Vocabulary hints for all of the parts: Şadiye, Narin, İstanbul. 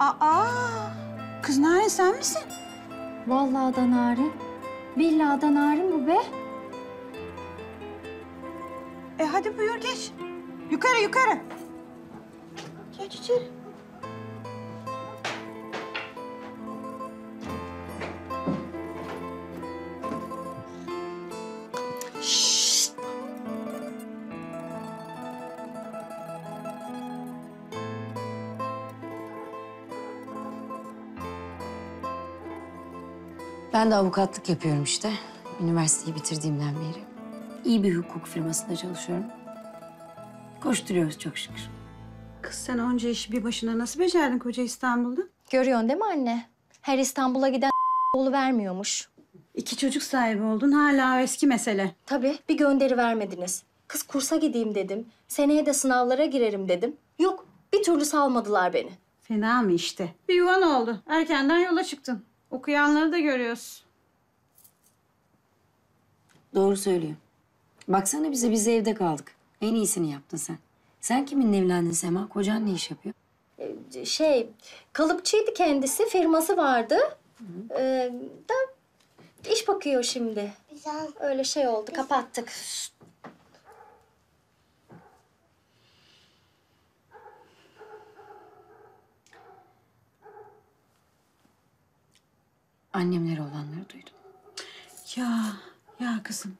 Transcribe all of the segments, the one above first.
Aa! Kız Narin sen misin? Vallahi da Narin. Billahi da Narin bu be. E hadi buyur geç. Yukarı yukarı. Geç içeri. Ben de avukatlık yapıyorum işte. Üniversiteyi bitirdiğimden beri. İyi bir hukuk firmasında çalışıyorum. Koşturuyoruz çok şükür. Kız sen onca işi bir başına nasıl becerdin koca İstanbul'da? Görüyorsun değil mi anne? Her İstanbul'a giden vermiyormuş. İki çocuk sahibi oldun hala eski mesele. Tabii bir gönderi vermediniz. Kız kursa gideyim dedim. Seneye de sınavlara girerim dedim. Yok bir türlü salmadılar beni. Fena mı işte? Bir yuvan oldu. Erkenden yola çıktın. Okuyanları da görüyoruz. Doğru söylüyor. Baksana bize, biz evde kaldık. En iyisini yaptın sen. Sen kiminle evlendin Sema? Kocan ne iş yapıyor? Kalıpçıydı kendisi, firması vardı. Da iş bakıyor şimdi. Güzel. Öyle oldu, güzel. Kapattık. Annemlere olanları duydum. Ya kızım.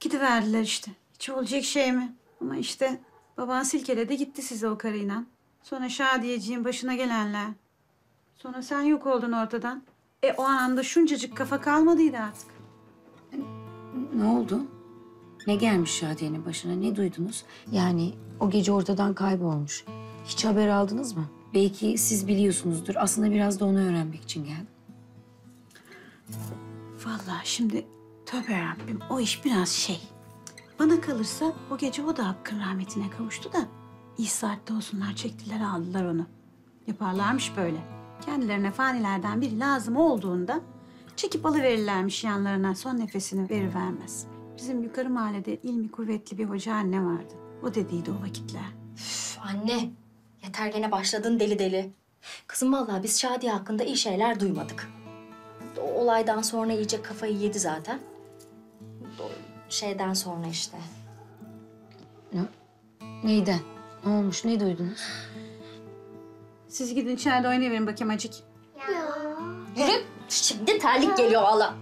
Gidiverdiler işte. Hiç olacak şey mi? Ama işte baban silkeledi gitti size o karıyla. Sonra Şadiyeciğin başına gelenler. Sonra sen yok oldun ortadan. O anda şuncacık kafa kalmadıydı artık. Ne oldu? Ne gelmiş Şadiye'nin başına? Ne duydunuz? Yani o gece ortadan kaybolmuş. Hiç haber aldınız mı? Belki siz biliyorsunuzdur. Aslında biraz da onu öğrenmek için geldim. Vallahi şimdi tövbe Rabbim o iş biraz şey. Bana kalırsa o gece o da Hakk'ın rahmetine kavuştu da iyi saatte olsunlar çektiler aldılar onu. Yaparlarmış böyle. Kendilerine fanilerden biri lazım olduğunda çekip alıverirlermiş yanlarına son nefesini verivermez. Bizim yukarı mahallede ilmi kuvvetli bir hoca anne vardı. O dediydi o vakitler. Üf anne yeter gene başladın deli deli. Kızım vallahi biz Şadiye hakkında iyi şeyler duymadık. O olaydan sonra iyice kafayı yedi zaten. Şeyden sonra işte. Neyden? Ne olmuş? Ne duydunuz? Siz gidin içeride oynayıverin bakayım acık. Ya. Yürü. Şimdi terlik geliyor valla.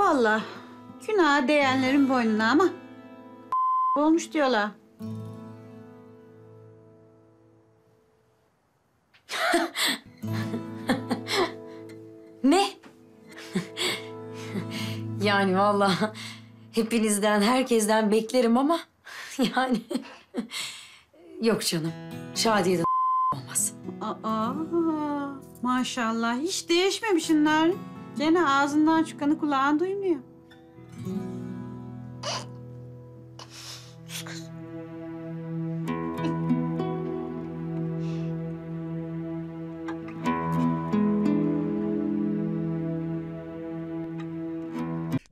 Valla günaha değenlerin boynuna ama olmuş diyorlar. Ne? Yani vallahi hepinizden, herkesten beklerim ama yani yok canım. Şadiye'den olmaz. Aa, maşallah hiç değişmemişsin Narin. Gene ağzından çıkanı kulağın duymuyor.